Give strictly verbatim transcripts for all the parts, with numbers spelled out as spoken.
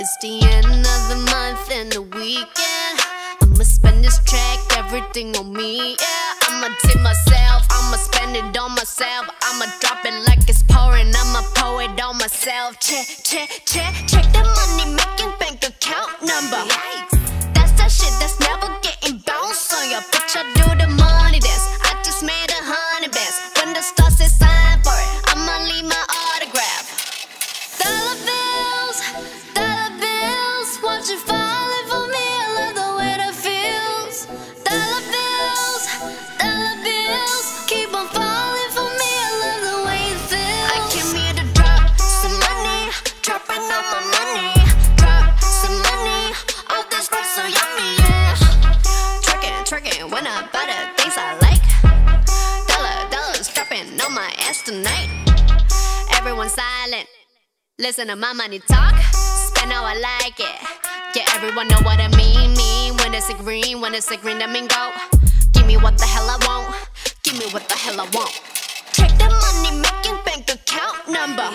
It's the end of the month and the weekend. I'ma spend this check, everything on me, yeah. I'ma tip myself, I'ma spend it on myself. I'ma drop it like it's pouring, I'ma pour it on myself. Check, check, check, check the money making bank account number. That's that shit that's never getting bounced on your bitch. I do the money dance, I just made a honey bands. When the stars say sign for it, I'ma leave my autograph. Dollar bills, dollar bills, won't you falling for me? I love the way that feels. Dollar bills, dollar bills, keep on falling for me. I love the way it feels. I came here to drop some money, dropping all my money, drop some money. All this stuff so yummy, yeah. Twerking, twerking when I buy the things I like. Dollar, dollars dropping on my ass tonight. Everyone silent. Listen to my money talk, spend how I like it. Yeah, everyone know what I mean, mean. When it's a green, when it's a green, that mean go. Give me what the hell I want, give me what the hell I want. Check the money making bank account number.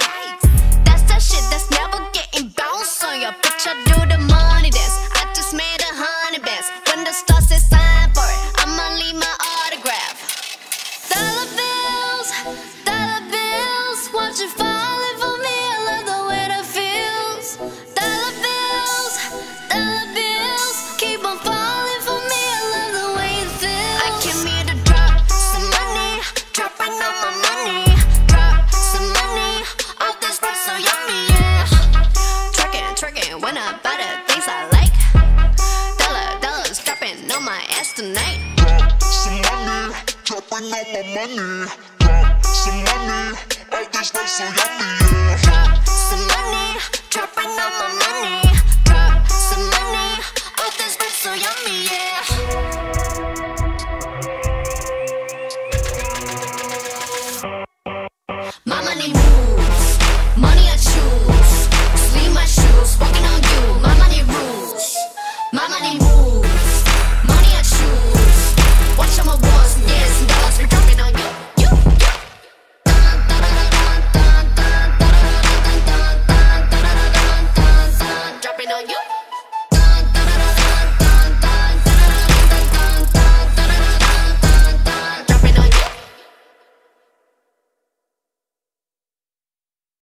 That's that shit that's never getting bounced on your bitch. I do the money dance, I just made a honey bands. When the stars say sign for it, I'ma leave my autograph. Dollar bills, dollar bills, won't you falling for me? When I buy the things I like, dollar, dollars dropping on my ass tonight. Drop some money, dropping on my money. Drop some money, all this stuff so yummy, yeah. Drop some money, dropping on my money. Drop some money, all this stuff so yummy, yeah.